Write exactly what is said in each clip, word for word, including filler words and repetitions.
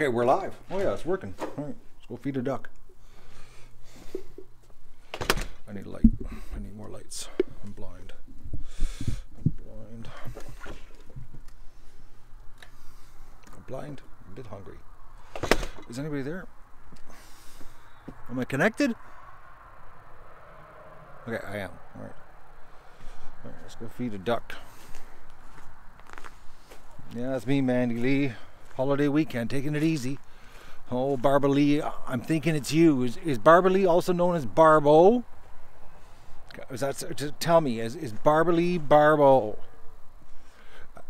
Okay, we're live. Oh yeah, it's working. All right, let's go feed a duck. I need a light. I need more lights. I'm blind. I'm blind. I'm blind. I'm a bit hungry. Is anybody there? Am I connected? Okay, I am. All right. All right, let's go feed a duck. Yeah, that's me, Mandy Lee. Holiday weekend, taking it easy. Oh, Barbalee, I'm thinking it's you. Is, is Barbalee also known as Barbo? Is that, to tell me, is, is Barbalee Barbo?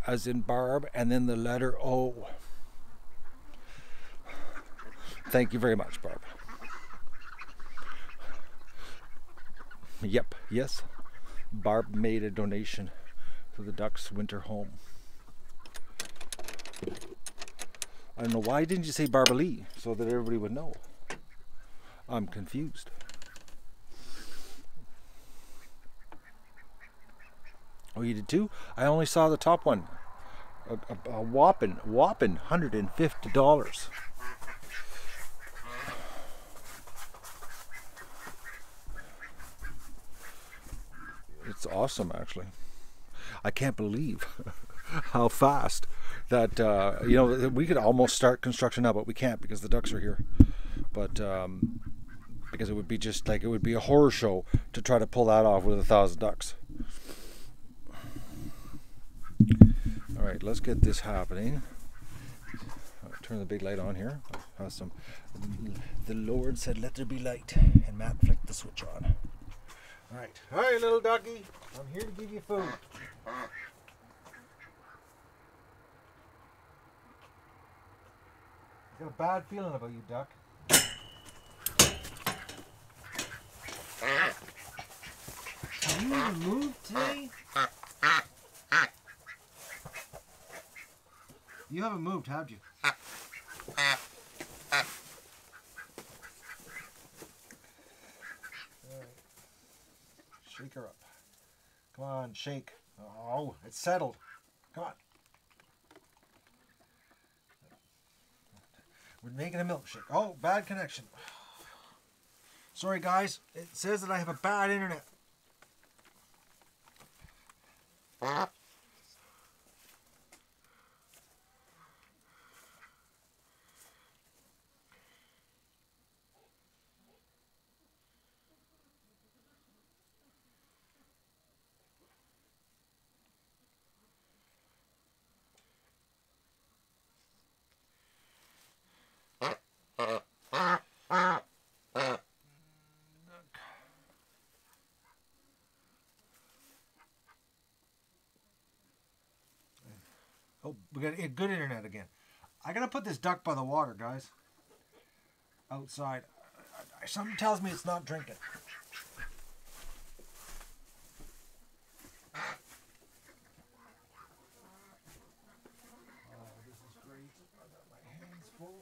As in Barb, and then the letter O. Thank you very much, Barb. Yep, yes. Barb made a donation to the ducks' winter home. I don't know, why didn't you say Barbalee so that everybody would know? I'm confused. Oh, you did too? I only saw the top one. A, a, a whopping, whopping one hundred fifty dollars. It's awesome, actually. I can't believe how fast that, uh, you know, we could almost start construction now, but we can't because the ducks are here. But um, because it would be just like, it would be a horror show to try to pull that off with a thousand ducks. All right, let's get this happening. I'll turn the big light on here. Awesome. The Lord said, let there be light, and Matt flicked the switch on. All right. Hi, little doggy. I'm here to give you food. I got a bad feeling about you, duck. Are you in the mood today? You haven't moved, have you? Right. Shake her up. Come on, shake. Oh, it's settled. Come on. We're making a milkshake. Oh, bad connection. Sorry, guys. It says that I have a bad internet. We got a good internet again. I gotta put this duck by the water, guys. Outside. Something tells me it's not drinking. Oh, this is great. I got my hands full.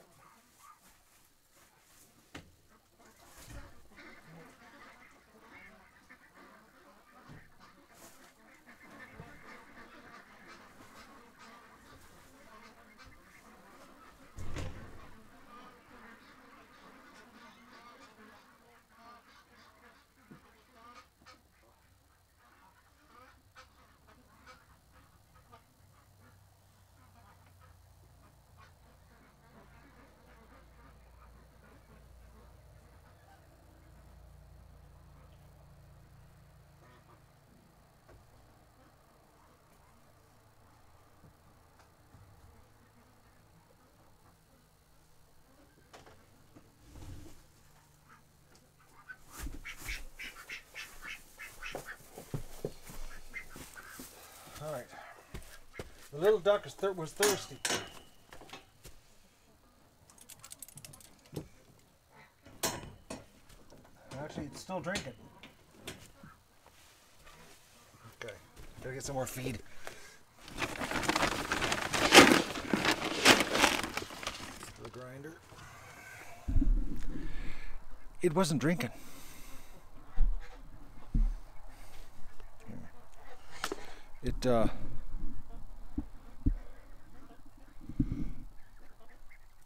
The little duck is thir was thirsty. Actually, it's still drinking. Okay, gotta get some more feed. The grinder. It wasn't drinking. It, uh...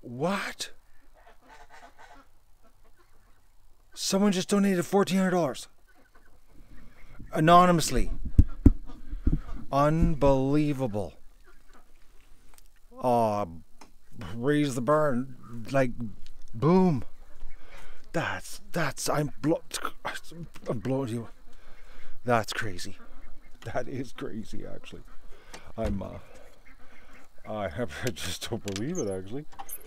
Wow, Someone just donated fourteen hundred dollars. Anonymously. Unbelievable. Oh, raise the barn. Like, boom. That's, that's, I'm, blo I'm blown to you. That's crazy. That is crazy, actually. I'm, uh, I, have, I just don't believe it, actually.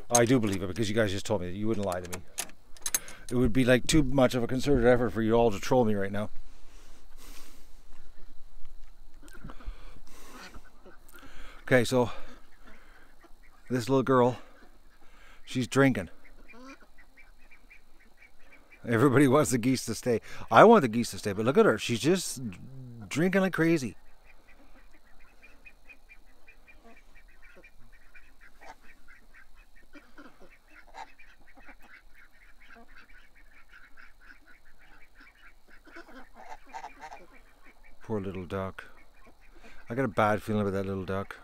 I do believe it because you guys just told me that. You wouldn't lie to me. It would be like too much of a concerted effort for you all to troll me right now. Okay, so this little girl, she's drinking. Everybody wants the geese to stay. I want the geese to stay, but look at her. She's just drinking like crazy. Poor little duck. I got a bad feeling about that little duck.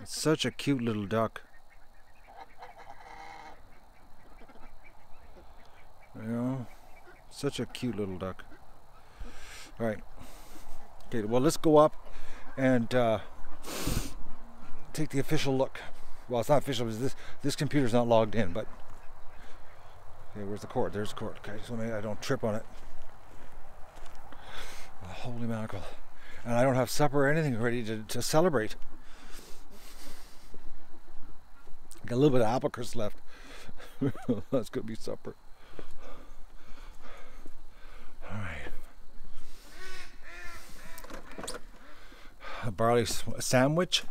It's such a cute little duck. You know, such a cute little duck. All right. Okay, well, let's go up and uh, take the official look. Well, it's not official because this, this computer's not logged in, but... Okay, where's the cord? There's the cord. Okay, so maybe I don't trip on it. Holy mackerel. And I don't have supper or anything ready to, to celebrate. Got a little bit of apple crisp left. That's gonna be supper. Alright. A barley sandwich.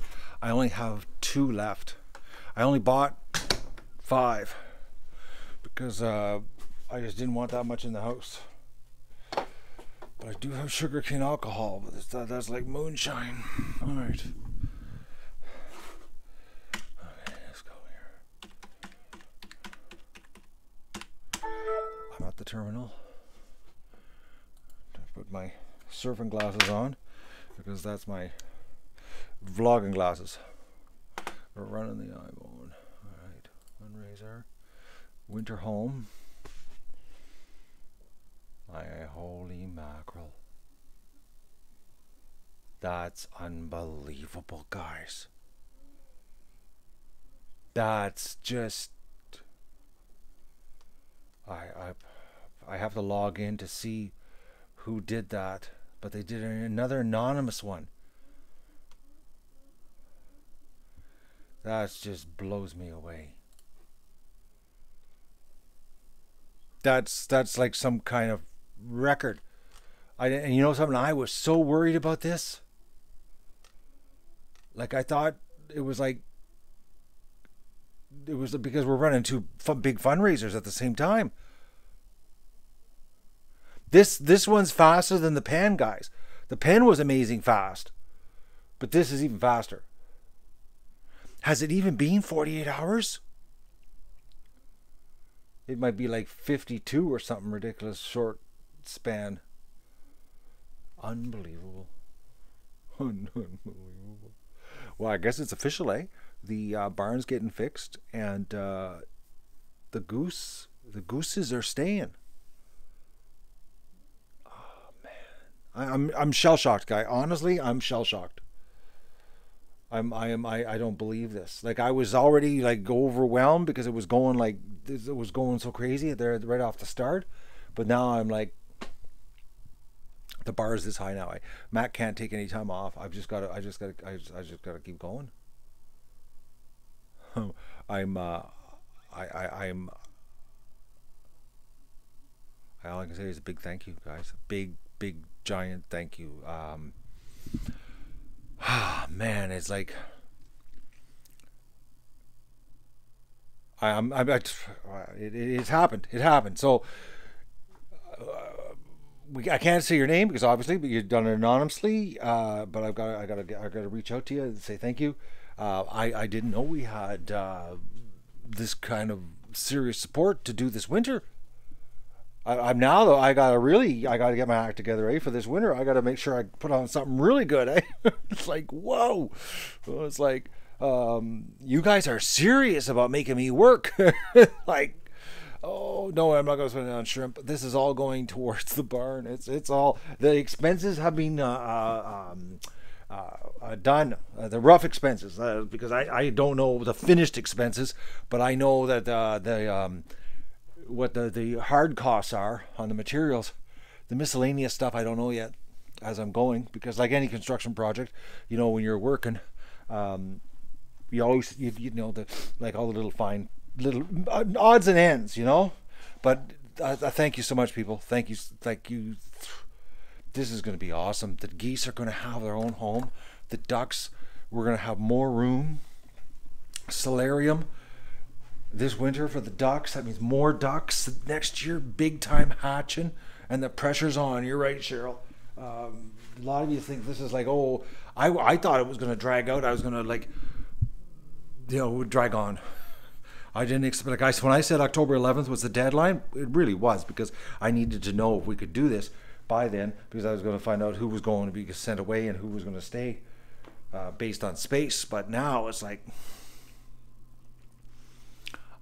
I only have two left. I only bought five because uh, I just didn't want that much in the house. I do have sugarcane alcohol, but it's, that, that's like moonshine. All right. Okay, let's go here. I'm at the terminal. I put my surfing glasses on because that's my vlogging glasses. We're running the eyeball. All right, fundraiser, winter home. My holy mackerel. That's unbelievable, guys. That's just... I, I, I have to log in to see who did that, but they did another anonymous one. That just blows me away. That's, that's like some kind of record. I and you know something, I was so worried about this. Like I thought it was like it was because we're running two fun, big fundraisers at the same time. This this one's faster than the pan, guys. The pan was amazing fast, but this is even faster. Has it even been forty-eight hours? It might be like fifty-two or something ridiculous short span. Unbelievable. Unbelievable. Well, I guess it's official, eh? The uh, barn's getting fixed and uh, the goose, the gooses are staying. Oh, man. I, I'm, I'm shell-shocked, guy. Honestly, I'm shell-shocked. I'm, I am, I, I don't believe this. Like I was already like overwhelmed because it was going like, it was going so crazy there right off the start. But now I'm like, the bar is this high now. I, Matt can't take any time off. I've just got to, I just got to, I just, I just got to keep going. I'm, uh, I, I, I'm, all I can say is a big thank you, guys. A big, big, giant thank you. Um, Ah, man, it's like I'm. I'm. I, it, it's happened. It happened. So uh, we. I can't say your name because obviously, but you've done it anonymously. Uh, but I've got. I got to. I got to reach out to you and say thank you. Uh, I. I didn't know we had uh, this kind of serious support to do this winter. I, I'm now though. I gotta really, I gotta get my act together, eh? For this winter, I gotta make sure I put on something really good, eh? It's like, whoa! Well, it's like, um, you guys are serious about making me work. Like, oh no, I'm not going to spend it on shrimp. This is all going towards the barn. It's it's all the expenses have been uh, uh, um, uh, done. Uh, the rough expenses, uh, because I I don't know the finished expenses, but I know that uh, the um, what the the hard costs are on the materials. The miscellaneous stuff I don't know yet as I'm going, because like any construction project, you know, when you're working, um, you always you, you know the like all the little fine. little uh, odds and ends, you know. But I, I thank you so much, people. Thank you, thank you. This is going to be awesome. The geese are going to have their own home. The ducks, we're going to have more room. Solarium this winter for the ducks. That means more ducks next year. Big time hatching, and the pressure's on. You're right, Cheryl. Um, a lot of you think this is like, oh, I I thought it was going to drag out. I was going to like, you know, drag on. I didn't expect, like I, when I said October eleventh was the deadline, it really was, because I needed to know if we could do this by then, because I was going to find out who was going to be sent away and who was going to stay uh, based on space. But now it's like,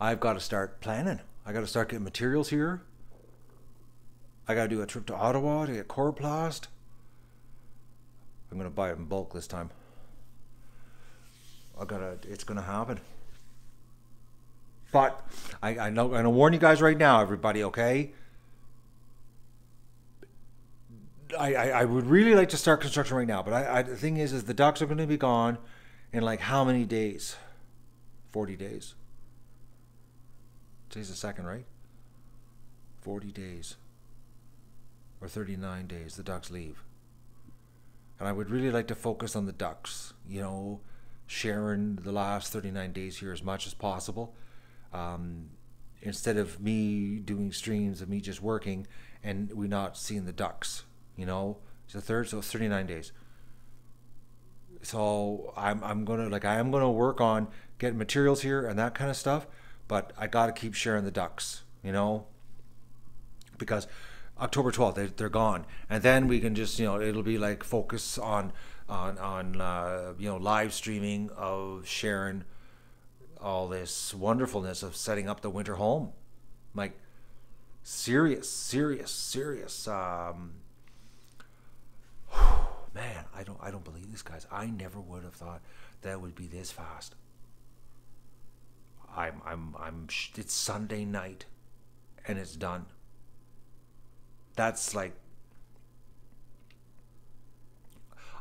I've got to start planning. I got to start getting materials here. I got to do a trip to Ottawa to get Coroplast. I'm going to buy it in bulk this time. I got to, it's going to happen. But I, I know, I'm going to warn you guys right now, everybody, okay? I, I, I would really like to start construction right now, but I, I, the thing is, is the ducks are going to be gone in like how many days? forty days. Today's the second, right? forty days. Or thirty-nine days, the ducks leave. And I would really like to focus on the ducks, you know, sharing the last thirty-nine days here as much as possible. Um, instead of me doing streams of me just working and we not seeing the ducks, you know, it's the third, so it's thirty-nine days. So I'm, I'm going to like, I am going to work on getting materials here and that kind of stuff, but I got to keep sharing the ducks, you know, because October twelfth, they, they're gone. And then we can just, you know, it'll be like focus on, on, on, uh, you know, live streaming of sharing all this wonderfulness of setting up the winter home. Like serious, serious, serious. Um, man, I don't, I don't believe this, guys. I never would have thought that would be this fast. I'm, I'm, I'm. It's Sunday night, and it's done. That's like.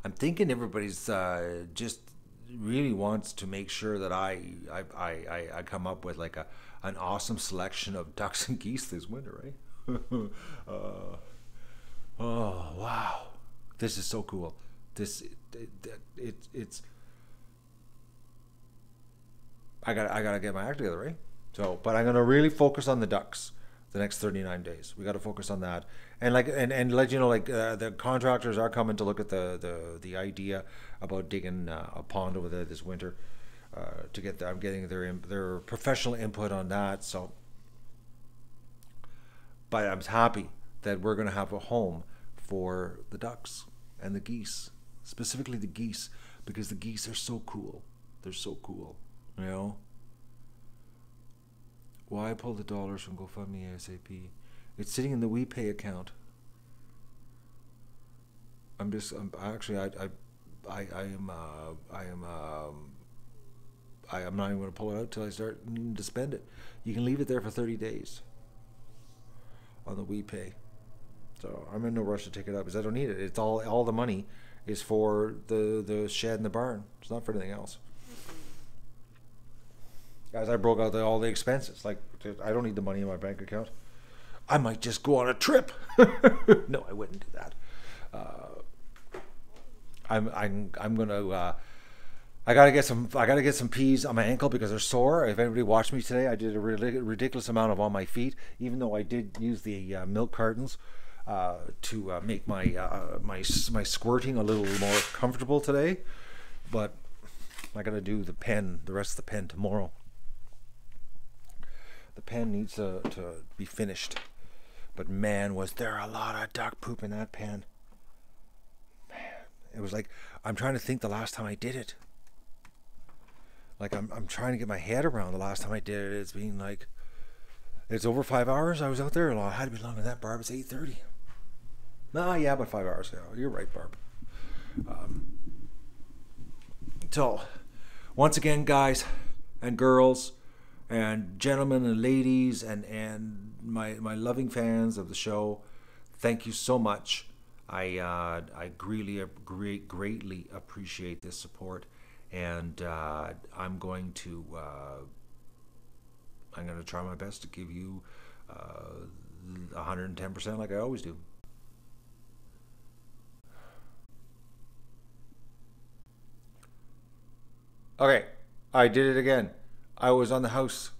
I'm thinking everybody's uh, just. really wants to make sure that I I, I I come up with like a an awesome selection of ducks and geese this winter, right? uh, oh wow, this is so cool. This it, it, it it's I got I gotta get my act together, right? So, but I'm gonna really focus on the ducks the next thirty-nine days. We got to focus on that, and like and and let you know, like uh, the contractors are coming to look at the the the idea about digging uh, a pond over there this winter. Uh, to get, the, I'm getting their their professional input on that. So, but I'm happy that we're going to have a home for the ducks and the geese, specifically the geese, because the geese are so cool. They're so cool, you know. Why pull the dollars from GoFundMe ASAP? It's sitting in the WePay account. I'm just, I'm actually, I, I, I, I am, uh, I am, um, I am not even going to pull it out till I start needing to spend it. You can leave it there for thirty days on the WePay. So I'm in no rush to take it up because I don't need it. It's all, all the money is for the the shed and the barn. It's not for anything else. Guys, I broke out the, all the expenses. Like, I don't need the money in my bank account. I might just go on a trip. No, I wouldn't do that. Uh, I'm, I'm, I'm gonna. Uh, I gotta get some. I gotta get some peas on my ankle because they're sore. If anybody watched me today, I did a ridiculous amount of on my feet. Even though I did use the uh, milk cartons uh, to uh, make my uh, my my squirting a little more comfortable today, but I gotta do the pen. The rest of the pen tomorrow. The pen needs to, to be finished. But man, was there a lot of duck poop in that pen. Man, it was like, I'm trying to think the last time I did it. Like, I'm, I'm trying to get my head around the last time I did it. It's been like, It's over five hours. I was out there. I had to be longer than that, Barb. It's eight thirty. Nah, yeah, about five hours. Yeah, you're right, Barb. Um, so, once again, guys and girls and gentlemen and ladies and, and my, my loving fans of the show, thank you so much. I, uh, I greatly, great, greatly appreciate this support. And uh, I'm going to... Uh, I'm going to try my best to give you uh, one hundred ten percent like I always do. Okay, I did it again. I was on the house.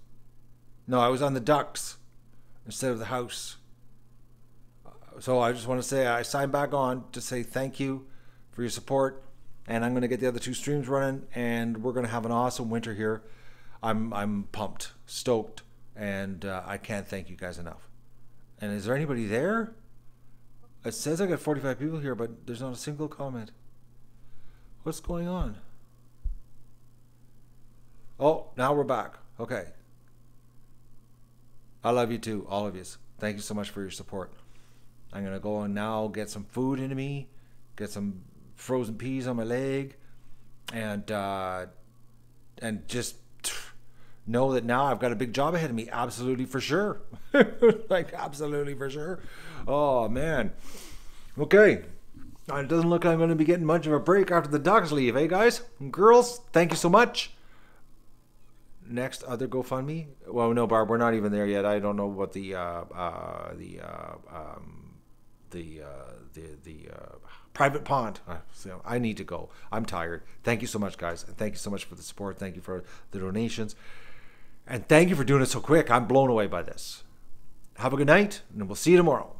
No, I was on the ducks instead of the house. So I just want to say I signed back on to say thank you for your support. And I'm going to get the other two streams running. And we're going to have an awesome winter here. I'm, I'm pumped, stoked, and uh, I can't thank you guys enough. And is there anybody there? It says I got forty-five people here, but there's not a single comment. What's going on? Oh, now we're back. Okay. I love you too, all of you. Thank you so much for your support. I'm going to go and now get some food into me, get some frozen peas on my leg, and uh, and just... know that now I've got a big job ahead of me. Absolutely for sure. Like, absolutely for sure. Oh, man. Okay. It doesn't look like I'm going to be getting much of a break after the dogs leave, eh, guys? And girls, thank you so much. Next, other GoFundMe. Well, no, Barb, we're not even there yet. I don't know what the, uh, uh, the, uh, um, the, uh, the, the, the, uh, private pond. So I need to go. I'm tired. Thank you so much, guys. And thank you so much for the support. Thank you for the donations. And thank you for doing it so quick. I'm blown away by this. Have a good night, and we'll see you tomorrow.